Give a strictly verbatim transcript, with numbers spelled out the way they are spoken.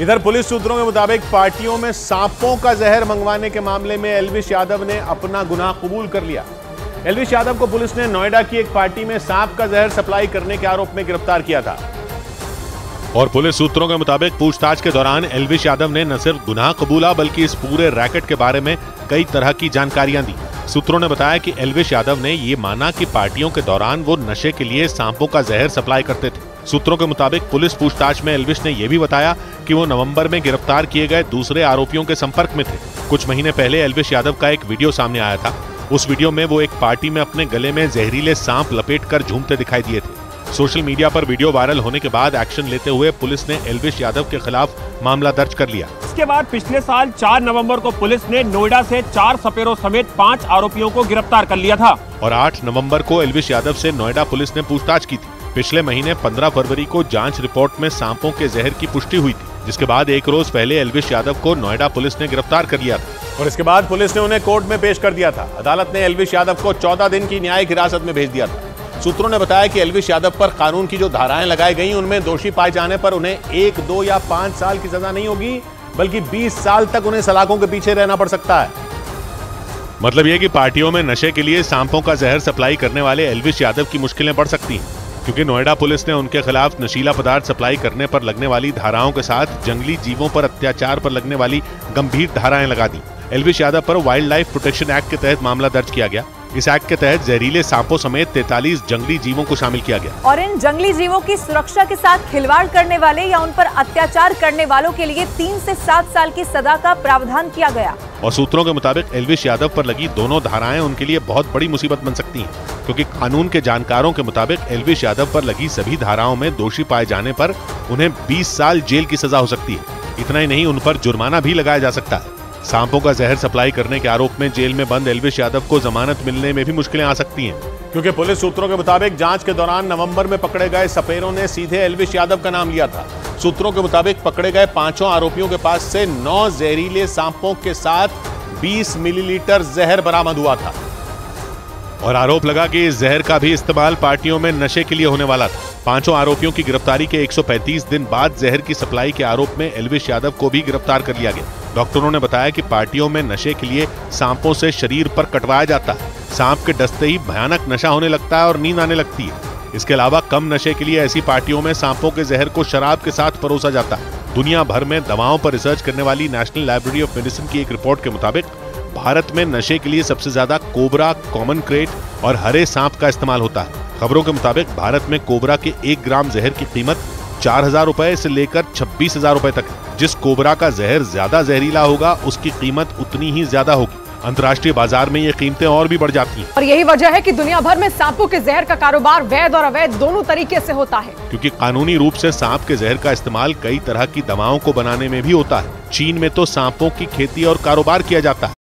इधर पुलिस सूत्रों के मुताबिक पार्टियों में सांपों का जहर मंगवाने के मामले में एल्विश यादव ने अपना गुनाह कबूल कर लिया। एल्विश यादव को पुलिस ने नोएडा की एक पार्टी में सांप का जहर सप्लाई करने के आरोप में गिरफ्तार किया था। और पुलिस सूत्रों के मुताबिक पूछताछ के दौरान एल्विश यादव ने न सिर्फ गुनाह कबूला बल्कि इस पूरे रैकेट के बारे में कई तरह की जानकारियां दी। सूत्रों ने बताया कि एल्विश यादव ने ये माना कि पार्टियों के दौरान वो नशे के लिए सांपों का जहर सप्लाई करते थे। सूत्रों के मुताबिक पुलिस पूछताछ में एल्विश ने यह भी बताया कि वो नवंबर में गिरफ्तार किए गए दूसरे आरोपियों के संपर्क में थे। कुछ महीने पहले एल्विश यादव का एक वीडियो सामने आया था। उस वीडियो में वो एक पार्टी में अपने गले में जहरीले सांप लपेट कर झूमते दिखाई दिए थे। सोशल मीडिया पर वीडियो वायरल होने के बाद एक्शन लेते हुए पुलिस ने एल्विश यादव के खिलाफ मामला दर्ज कर लिया। इसके बाद पिछले साल चार नवंबर को पुलिस ने नोएडा से चार सपेरों समेत पाँच आरोपियों को गिरफ्तार कर लिया था और आठ नवंबर को एल्विश यादव से नोएडा पुलिस ने पूछताछ की थी। पिछले महीने पंद्रह फरवरी को जांच रिपोर्ट में सांपों के जहर की पुष्टि हुई थी, जिसके बाद एक रोज पहले एल्विश यादव को नोएडा पुलिस ने गिरफ्तार कर लिया था और इसके बाद पुलिस ने उन्हें कोर्ट में पेश कर दिया था। अदालत ने एल्विश यादव को चौदह दिन की न्यायिक हिरासत में भेज दिया था। सूत्रों ने बताया कि एल्विश यादव पर कानून की जो धाराएं लगाई गई उनमें दोषी पाए जाने पर उन्हें एक दो या पाँच साल की सजा नहीं होगी बल्कि बीस साल तक उन्हें सलाखों के पीछे रहना पड़ सकता है। मतलब ये कि पार्टियों में नशे के लिए सांपों का जहर सप्लाई करने वाले एल्विश यादव की मुश्किलें बढ़ सकती हैं, क्योंकि नोएडा पुलिस ने उनके खिलाफ नशीला पदार्थ सप्लाई करने पर लगने वाली धाराओं के साथ जंगली जीवों पर अत्याचार पर लगने वाली गंभीर धाराएं लगा दी। एल्विश यादव पर वाइल्ड लाइफ प्रोटेक्शन एक्ट के तहत मामला दर्ज किया गया। इस एक्ट के तहत जहरीले सांपों समेत तैंतालीस जंगली जीवों को शामिल किया गया और इन जंगली जीवों की सुरक्षा के साथ खिलवाड़ करने वाले या उन पर अत्याचार करने वालों के लिए तीन से सात साल की सजा का प्रावधान किया गया। और सूत्रों के मुताबिक एल्विश यादव पर लगी दोनों धाराएं उनके लिए बहुत बड़ी मुसीबत बन सकती हैं, क्योंकि कानून के जानकारों के मुताबिक एल्विश यादव पर लगी सभी धाराओं में दोषी पाए जाने पर उन्हें बीस साल जेल की सजा हो सकती है। इतना ही नहीं, उन पर जुर्माना भी लगाया जा सकता है। सांपों का जहर सप्लाई करने के आरोप में जेल में बंद एल्विश यादव को जमानत मिलने में भी मुश्किलें आ सकती हैं, क्योंकि पुलिस सूत्रों के मुताबिक जांच के दौरान नवंबर में पकड़े गए सपेरों ने सीधे एल्विश यादव का नाम लिया था। सूत्रों के मुताबिक पकड़े गए पांचों आरोपियों के पास से नौ जहरीले सांपों के साथ बीस मिलीलीटर जहर बरामद हुआ था और आरोप लगा कि इस जहर का भी इस्तेमाल पार्टियों में नशे के लिए होने वाला था। पांचों आरोपियों की गिरफ्तारी के एक सौ पैंतीस दिन बाद जहर की सप्लाई के आरोप में एल्विश यादव को भी गिरफ्तार कर लिया गया। डॉक्टरों ने बताया कि पार्टियों में नशे के लिए सांपों से शरीर पर कटवाया जाता है। सांप के डसते ही भयानक नशा होने लगता है और नींद आने लगती है। इसके अलावा कम नशे के लिए ऐसी पार्टियों में सांपों के जहर को शराब के साथ परोसा जाता है। दुनिया भर में दवाओं पर रिसर्च करने वाली नेशनल लाइब्रेरी ऑफ मेडिसिन की एक रिपोर्ट के मुताबिक भारत में नशे के लिए सबसे ज्यादा कोबरा, कॉमन क्रेट और हरे सांप का इस्तेमाल होता है। खबरों के मुताबिक भारत में कोबरा के एक ग्राम जहर की कीमत चार हजार रूपए से लेकर छब्बीस हजार रूपए तक। जिस कोबरा का जहर ज्यादा जहरीला होगा उसकी कीमत उतनी ही ज्यादा होगी। अंतर्राष्ट्रीय बाजार में ये कीमतें और भी बढ़ जाती हैं। और यही वजह है कि दुनिया भर में सांपों के जहर का कारोबार वैध और अवैध दोनों तरीके से होता है, क्योंकि कानूनी रूप से सांप के जहर का इस्तेमाल कई तरह की दवाओं को बनाने में भी होता है। चीन में तो सांपों की खेती और कारोबार किया जाता है।